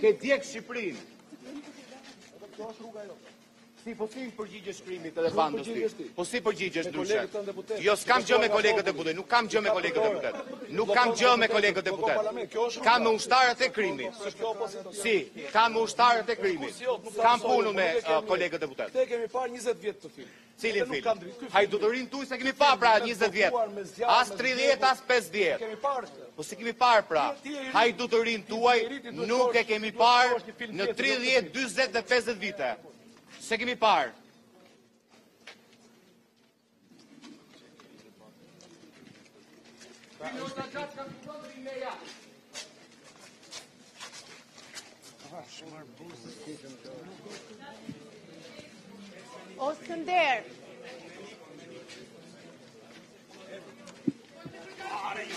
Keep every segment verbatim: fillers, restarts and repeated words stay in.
Ke djek Shqipërinë. Kjo është rruga jote. Si po si përgjigjesh krimit edhe bandës ty? Po si përgjigjesh ndryshe? Jo, s'kam gjë me kolegët deputet, nuk kam gjë me kolegët deputet. Nuk kam gjë me kolegët deputet. Kam me ushtarët e krimit. Si, kam me ushtarët e krimit. Kam punu me kolegët deputet. Te kemi parë njëzet vjet të film. Cilin film? Hajdudorin tuaj se kemi parë pra njëzet vjet. As tridhjetë, as pesëdhjetë. Po si kemi parë pra. Hajdudorin tuaj nuk e kemi parë në tridhjetë, dyzet dhe pesëdhjetë vite. Se kemi parë. O Skënder. Hajdu!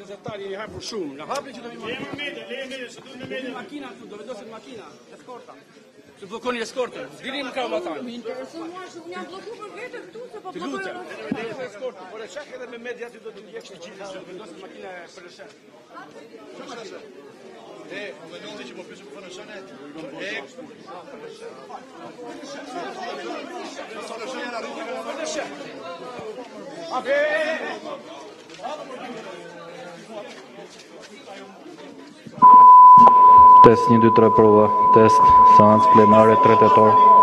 Gazetari i hapur shumë, na hapni që do vi makinë. Lejmë makina këtu, do vendoset makina, eskorta. Të bllokoni eskortën. Zgjidhim ka matan. Më intereson mua se unë jam bllokuar për vete këtu se po bllokojmë. Ne jemi eskortë, por e sheh edhe me media ti do të ndjesh gjithë se vendoset makina për sheh. E, më ndonjë që po pyesim për sonet. E, sonet na rritet me për sheh. A be? Test një dy tre prova, test seancë plenare tretëtor.